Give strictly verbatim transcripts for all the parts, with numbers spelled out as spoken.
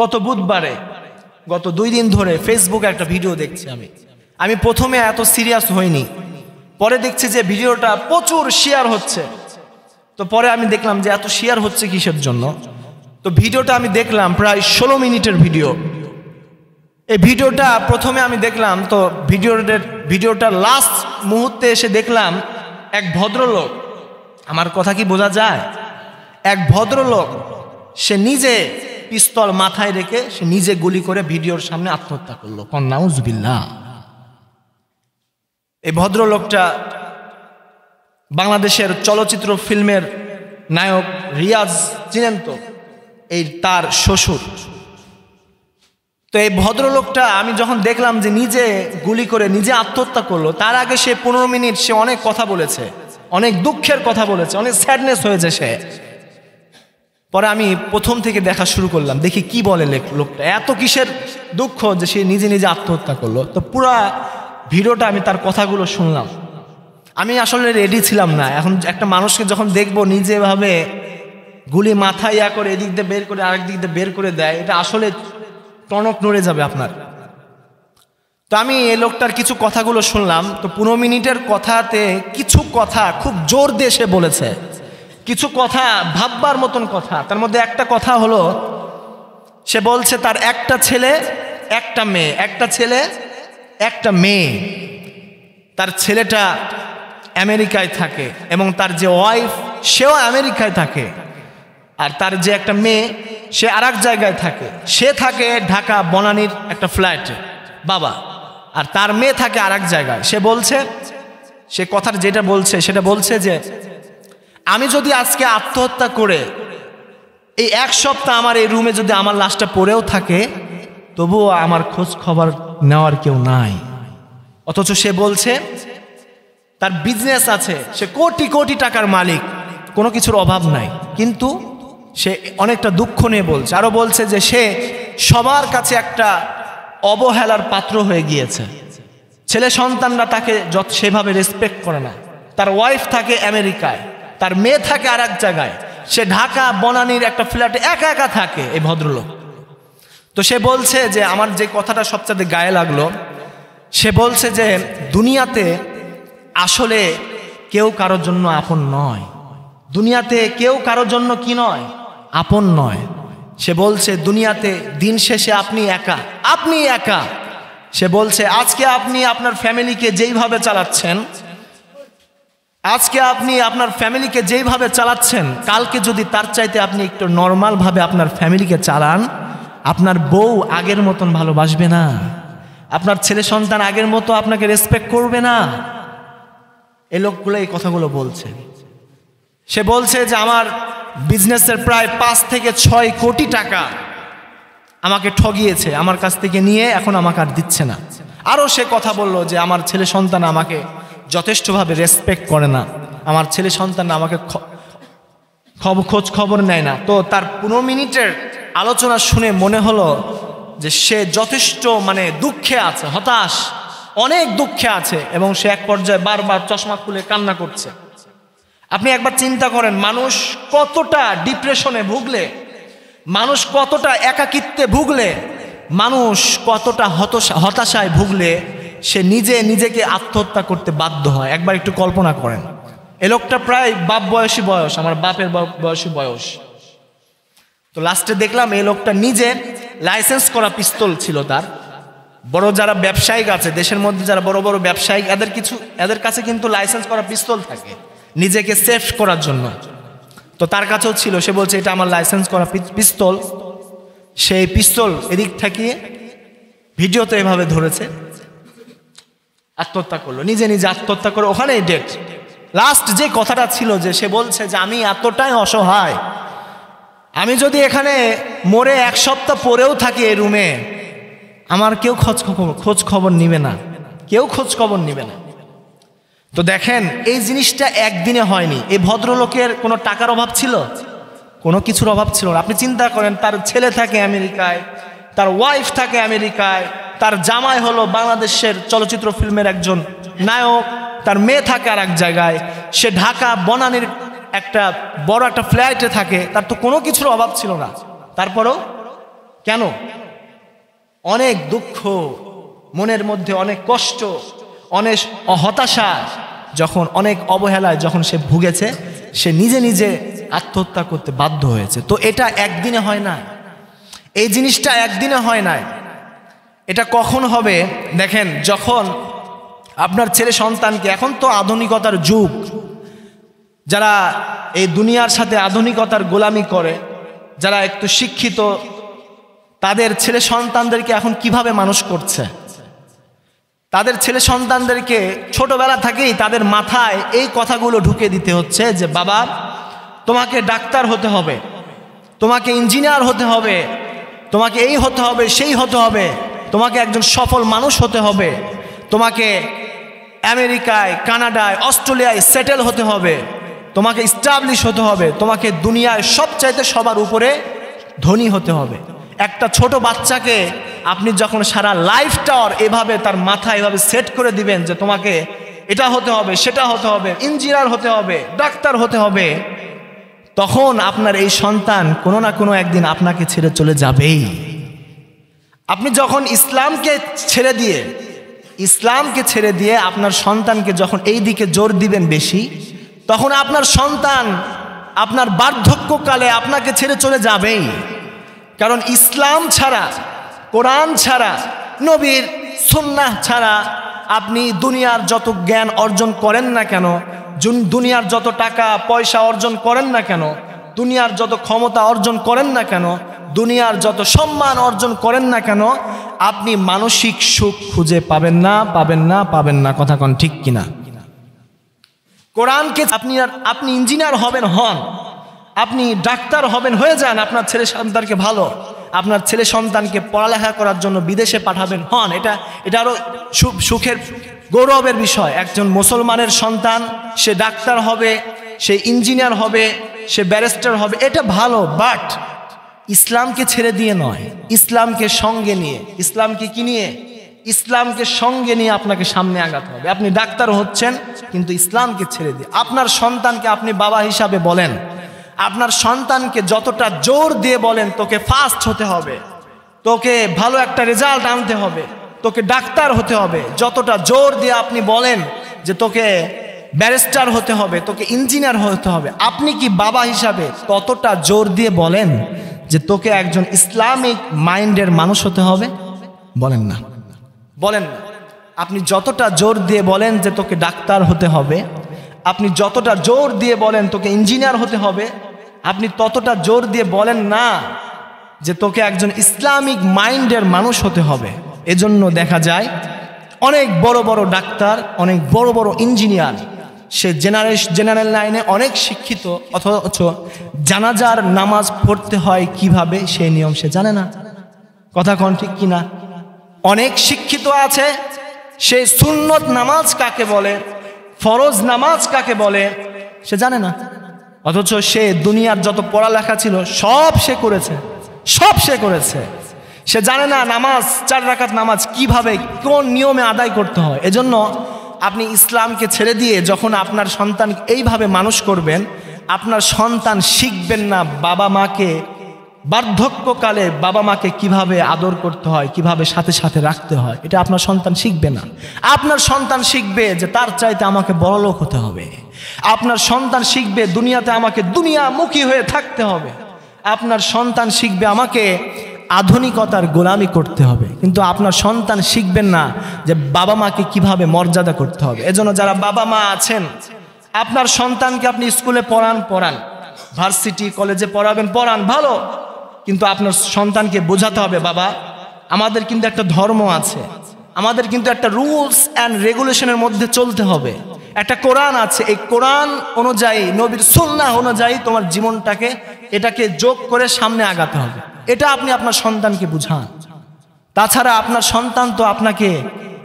গত বুধবারে গত দুই দিন ধরে ফেসবুকে একটা ভিডিও দেখছি আমি আমি প্রথমে এত সিরিয়াস হইনি পরে দেখছি যে ভিডিওটা প্রচুর শেয়ার হচ্ছে তো পরে আমি দেখলাম যে এত শেয়ার হচ্ছে কিসের জন্য তো ভিডিওটা আমি দেখলাম প্রায় ষোলো মিনিটের ভিডিও এই ভিডিওটা প্রথমে আমি দেখলাম তো ভিডিওটার ভিডিওটা লাস্ট মুহূর্তে এসে দেখলাম এক ভদ্রলোক আমার কথা কি বোঝা যায় এক ভদ্রলোক সে নিজে পিস্তল মাথায় রেখে সে নিজে গুলি করে ভিডিওর সামনে আত্মহত্যা করলো নাউজুবিল্লাহ এই ভদ্রলোকটা বাংলাদেশের চলচ্চিত্র ফিল্মের নায়ক রিয়াজ চিনেন তো এই তার শ্বশুর তো এই ভদ্রলোকটা আমি যখন দেখলাম যে নিজে গুলি করে নিজে আত্মহত্যা করলো তার আগে সে পনেরো মিনিট সে অনেক কথা বলেছে অনেক দুঃখের কথা বলেছে অনেক স্যাডনেস হয়েছে সে পরে আমি প্রথম থেকে দেখা শুরু করলাম দেখি কি বলে লোকটা এত কিসের দুঃখ যে সে নিজে নিজে আত্মহত্যা করলো তো পুরা ভিডিওটা আমি তার কথাগুলো শুনলাম আমি আসলে রেডি ছিলাম না এখন একটা মানুষকে যখন দেখবো নিজেভাবে গুলি মাথা ইয়া করে এদিক দিয়ে বের করে আরেক দিক দিয়ে বের করে দেয় এটা আসলে টনক নড়ে যাবে আপনার তো আমি এই লোকটার কিছু কথাগুলো শুনলাম তো পনেরো মিনিটের কথাতে কিছু কথা খুব জোর দিয়ে সে বলেছে কিছু কথা ভাববার মতন কথা তার মধ্যে একটা কথা হলো সে বলছে তার একটা ছেলে একটা মেয়ে একটা ছেলে একটা মেয়ে তার ছেলেটা আমেরিকায় থাকে এবং তার যে ওয়াইফ সেও আমেরিকায় থাকে আর তার যে একটা মেয়ে সে আর এক জায়গায় থাকে সে থাকে ঢাকা বনানীর একটা ফ্ল্যাটে বাবা আর তার মেয়ে থাকে আর এক জায়গায় সে বলছে সে কথার যেটা বলছে সেটা বলছে যে আমি যদি আজকে আত্মহত্যা করে এই এক সপ্তাহ আমার এই রুমে যদি আমার লাশটা পড়েও থাকে তবুও আমার খোঁজ খবর নেওয়ার কেউ নাই অথচ সে বলছে তার বিজনেস আছে সে কোটি কোটি টাকার মালিক কোনো কিছুর অভাব নাই কিন্তু সে অনেকটা দুঃখ নিয়ে বলছে আরও বলছে যে সে সবার কাছে একটা অবহেলার পাত্র হয়ে গিয়েছে ছেলে সন্তানরা তাকে যত সেভাবে রেসপেক্ট করে না তার ওয়াইফ থাকে আমেরিকায় তার মেয়ে থাকে আর এক জায়গায় সে ঢাকা বনানীর একটা ফ্ল্যাটে একা একা থাকে এই ভদ্রলোক তো সে বলছে যে আমার যে কথাটা সবচেয়ে গায়ে লাগলো সে বলছে যে দুনিয়াতে আসলে কেউ কারোর জন্য আপন নয় দুনিয়াতে কেউ কারোর জন্য কি নয় আপন নয় সে বলছে দুনিয়াতে দিন শেষে আপনি একা আপনি একা সে বলছে আজকে আপনি আপনার ফ্যামিলিকে যেইভাবে চালাচ্ছেন আজকে আপনি আপনার ফ্যামিলিকে যেইভাবে চালাচ্ছেন কালকে যদি তার চাইতে আপনি একটু নর্মালভাবে আপনার ফ্যামিলিকে চালান আপনার বউ আগের মতন ভালোবাসবে না আপনার ছেলে সন্তান আগের মতো আপনাকে রেসপেক্ট করবে না এ লোকগুলো এই কথাগুলো বলছে সে বলছে যে আমার বিজনেসের প্রায় পাঁচ থেকে ছয় কোটি টাকা আমাকে ঠগিয়েছে আমার কাছ থেকে নিয়ে এখন আমাকে আর দিচ্ছে না আরও সে কথা বলল যে আমার ছেলে সন্তান আমাকে যথেষ্টভাবে রেসপেক্ট করে না আমার ছেলে সন্তান আমাকে খোঁজ খবর নেয় না তো তার পনেরো মিনিটের আলোচনা শুনে মনে হলো যে সে যথেষ্ট মানে দুঃখে আছে হতাশ অনেক দুঃখে আছে এবং সে এক পর্যায়ে বারবার চশমা খুলে কান্না করছে আপনি একবার চিন্তা করেন মানুষ কতটা ডিপ্রেশনে ভুগলে মানুষ কতটা একাকিত্বে ভুগলে মানুষ কতটা হতাশায় ভুগলে সে নিজে নিজেকে আত্মহত্যা করতে বাধ্য হয় একবার একটু কল্পনা করেন এ লোকটা প্রায় বাপ বয়সী বয়স আমার বাপের বয়সী বয়স তো লাস্টে দেখলাম এই লোকটা নিজে লাইসেন্স করা পিস্তল ছিল তার বড় যারা ব্যবসায়িক আছে দেশের মধ্যে যারা বড় বড় ব্যবসায়িক এদের কিছু এদের কাছে কিন্তু লাইসেন্স করা পিস্তল থাকে নিজেকে সেফ করার জন্য তো তার কাছেও ছিল সে বলছে এটা আমার লাইসেন্স করা পিস্তল সেই পিস্তল এদিক থাকিয়ে ভিডিওতে এভাবে ধরেছে আত্মহত্যা করলো নিজে নিজে আত্মহত্যা করে ওখানেই ডেট লাস্ট যে কথাটা ছিল যে সে বলছে যে আমি এতটাই অসহায় আমি যদি এখানে মরে এক সপ্তাহ পরেও থাকি এই রুমে আমার কেউ খোঁজ খবর খোঁজ খবর নিবে না কেউ খোঁজ খবর নিবে না তো দেখেন এই জিনিসটা একদিনে হয়নি এই ভদ্রলোকের কোনো টাকার অভাব ছিল কোনো কিছুর অভাব ছিল না আপনি চিন্তা করেন তার ছেলে থাকে আমেরিকায় তার ওয়াইফ থাকে আমেরিকায় তার জামাই হলো বাংলাদেশের চলচ্চিত্র ফিল্মের একজন নায়ক তার মেয়ে থাকে আর এক জায়গায় সে ঢাকা বনানীর একটা বড় একটা ফ্ল্যাটে থাকে তার তো কোনো কিছুর অভাব ছিল না তারপরেও কেন? অনেক দুঃখ মনের মধ্যে, অনেক কষ্ট, অনেক হতাশা, যখন অনেক অবহেলায় যখন সে ভুগেছে, সে নিজে নিজে আত্মহত্যা করতে বাধ্য হয়েছে। তো এটা একদিনে হয় না, এই জিনিসটা একদিনে হয় না। এটা কখন হবে? দেখেন, যখন আপনার ছেলে সন্তানকে, এখন তো আধুনিকতার যুগ, যারা এই দুনিয়ার সাথে আধুনিকতার গোলামি করে, যারা একটু শিক্ষিত, তাদের ছেলে সন্তানদেরকে এখন কিভাবে মানুষ করছে, তাদের ছেলে সন্তানদেরকে ছোটবেলা থেকেই তাদের মাথায় এই কথাগুলো ঢুকে দিতে হচ্ছে যে বাবা তোমাকে ডাক্তার হতে হবে, তোমাকে ইঞ্জিনিয়ার হতে হবে, তোমাকে এই হতে হবে, সেই হতে হবে, তোমাকে একজন সফল মানুষ হতে হবে, তোমাকে আমেরিকায়, কানাডায়, অস্ট্রেলিয়ায় সেটেল হতে হবে, তোমাকে এস্টাবলিশ হতে হবে, তোমাকে দুনিয়ায় সবচাইতে সবার উপরে ধনী হতে হবে। একটা ছোট বাচ্চাকে আপনি যখন সারা লাইফটা এভাবে তার মাথা এভাবে সেট করে দিবেন যে তোমাকে এটা হতে হবে, সেটা হতে হবে, ইঞ্জিনিয়ার হতে হবে, ডাক্তার হতে হবে, তখন আপনার এই সন্তান কোনো না কোনো একদিন আপনাকে ছেড়ে চলে যাবেই। আপনি যখন ইসলামকে ছেড়ে দিয়ে ইসলামকে ছেড়ে দিয়ে আপনার সন্তানকে যখন এই দিকে জোর দিবেন বেশি, তখন আপনার সন্তান আপনার বার্ধক্যকালে আপনাকে ছেড়ে চলে যাবেই। কারণ ইসলাম ছাড়া, কোরআন ছাড়া, নবীর সুন্নাহ ছাড়া আপনি দুনিয়ার যত জ্ঞান অর্জন করেন না কেন, দুনিয়ার যত টাকা পয়সা অর্জন করেন না কেন, দুনিয়ার যত ক্ষমতা অর্জন করেন না কেন, দুনিয়ার যত সম্মান অর্জন করেন না কেন, আপনি মানসিক সুখ খুঁজে পাবেন না, পাবেন না, পাবেন না। কথা কোন ঠিক কিনা? কোরআনকে আপনি আর আপনি ইঞ্জিনিয়ার হবেন হন, আপনি ডাক্তার হবেন হয়ে যান, আপনার ছেলে সন্তানকে ভালো, আপনার ছেলে সন্তানকে পড়ালেখা করার জন্য বিদেশে পাঠাবেন হন, এটা এটা আরও সুখের গৌরবের বিষয়। একজন মুসলমানের সন্তান সে ডাক্তার হবে, সে ইঞ্জিনিয়ার হবে, সে ব্যারিস্টার হবে, এটা ভালো। বাট ইসলামকে ছেড়ে দিয়ে নয়, ইসলামকে সঙ্গে নিয়ে, ইসলামকে কি নিয়ে? ইসলামকে সঙ্গে নিয়ে আপনাকে সামনে আগাতে হবে। আপনি ডাক্তার হচ্ছেন কিন্তু ইসলামকে ছেড়ে দিয়ে। আপনার সন্তানকে আপনি বাবা হিসাবে বলেন, আপনার সন্তানকে যতটা জোর দিয়ে বলেন তোকে ফার্স্ট হতে হবে, তোকে ভালো একটা রেজাল্ট আনতে হবে, তোকে ডাক্তার হতে হবে, যতটা জোর দিয়ে আপনি বলেন যে তোকে ব্যারিস্টার হতে হবে, তোকে ইঞ্জিনিয়ার হতে হবে, আপনি কি বাবা হিসাবে ততটা জোর দিয়ে বলেন যে তোকে একজন ইসলামিক মাইন্ডের মানুষ হতে হবে? বলেন না, বলেন না। আপনি যতটা জোর দিয়ে বলেন যে তোকে ডাক্তার হতে হবে, আপনি যতটা জোর দিয়ে বলেন তোকে ইঞ্জিনিয়ার হতে হবে, আপনি ততটা জোর দিয়ে বলেন না যে তোকে একজন ইসলামিক মাইন্ডের মানুষ হতে হবে। এজন্য দেখা যায় অনেক বড় বড় ডাক্তার, অনেক বড় বড় ইঞ্জিনিয়ার, সে জেনারেল জেনারেল লাইনে অনেক শিক্ষিত, অথচ জানাজার নামাজ পড়তে হয় কিভাবে সেই নিয়ম সে জানে না। কথা কোন ঠিক কিনা? অনেক শিক্ষিত আছে, সে সুন্নত নামাজ কাকে বলে, ফরজ নামাজ কাকে বলে সে জানে না, অথচ সে দুনিয়ার যত পড়ালেখা ছিল সব সে করেছে, সব সে করেছে। সে জানে না নামাজ, চার রাকাত নামাজ কিভাবে কোন নিয়মে আদায় করতে হয়। এজন্য আপনি ইসলামকে ছেড়ে দিয়ে যখন আপনার সন্তান এইভাবে মানুষ করবেন, আপনার সন্তান শিখবেন না বাবা মাকে বার্ধক্যকালে বাবা মাকে কিভাবে আদর করতে হয়, কিভাবে সাথে সাথে রাখতে হয়, এটা আপনার সন্তান শিখবে না। আপনার সন্তান শিখবে যে তার চাইতে আমাকে বড়লোক হতে হবে, আপনার সন্তান শিখবে দুনিয়াতে আমাকে দুনিয়ামুখী হয়ে থাকতে হবে, আপনার সন্তান শিখবে আমাকে আধুনিকতার গোলামি করতে হবে, কিন্তু আপনার সন্তান শিখবেন না যে বাবা মাকে কিভাবে মর্যাদা করতে হবে। এজন্য যারা বাবা মা আছেন, আপনার সন্তানকে আপনি স্কুলে পড়ান পড়ান, ভার্সিটি কলেজে পড়াবেন পড়ান, ভালো, কিন্তু আপনার সন্তানকে বোঝাতে হবে বাবা আমাদের কিন্তু একটা ধর্ম আছে, আমাদের কিন্তু একটা রুলস অ্যান্ড রেগুলেশনের মধ্যে চলতে হবে, একটা কোরআন আছে, এই কোরআন অনুযায়ী, নবীর সুন্নাহ অনুযায়ী তোমার জীবনটাকে এটাকে যোগ করে সামনে আগাতে হবে। এটা আপনি আপনার সন্তানকে বুঝান। তাছাড়া আপনার সন্তান তো আপনাকে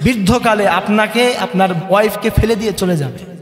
বৃদ্ধকালে আপনাকে আপনার ওয়াইফকে ফেলে দিয়ে চলে যাবে।